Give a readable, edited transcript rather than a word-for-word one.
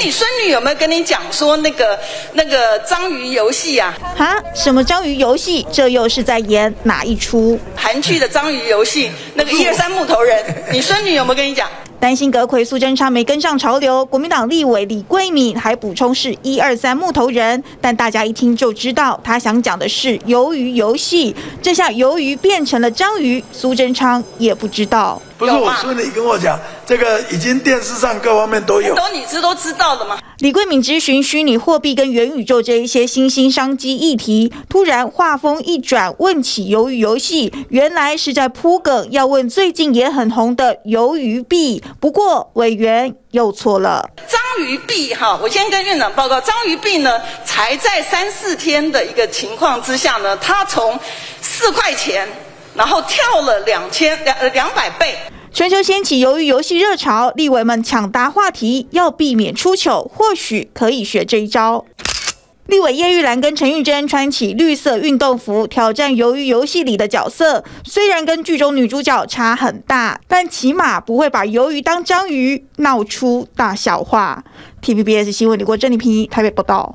你孙女有没有跟你讲说那个章鱼游戏啊？啊，什么章鱼游戏？这又是在演哪一出？韩剧的章鱼游戏，那个1、2、3木头人，你孙女有没有跟你讲？担心阁揆苏贞昌没跟上潮流，国民党立委李桂敏还补充是1、2、3木头人，但大家一听就知道他想讲的是鱿鱼游戏。这下鱿鱼变成了章鱼，苏贞昌也不知道。不是我孙女跟我讲，这个已经电视上各方面都有，都知道的吗？李桂敏咨询虚拟货币跟元宇宙这一些新兴商机议题，突然话锋一转，问起鱿鱼游戏，原来是在铺梗，要问最近也很红的鱿鱼币。不过委员又错了，章鱼币哈，我先跟院长报告，章鱼币呢，才在3、4天的一个情况之下呢，它从4块钱，然后跳了200倍。全球掀起鱿鱼游戏热潮，立委们抢答话题，要避免出糗，或许可以学这一招。立委叶毓兰跟陈玉珍穿起绿色运动服，挑战鱿鱼游戏里的角色。虽然跟剧中女主角差很大，但起码不会把鱿鱼当章鱼，闹出大笑话。TVBS 新闻李国珍、李平台北报道。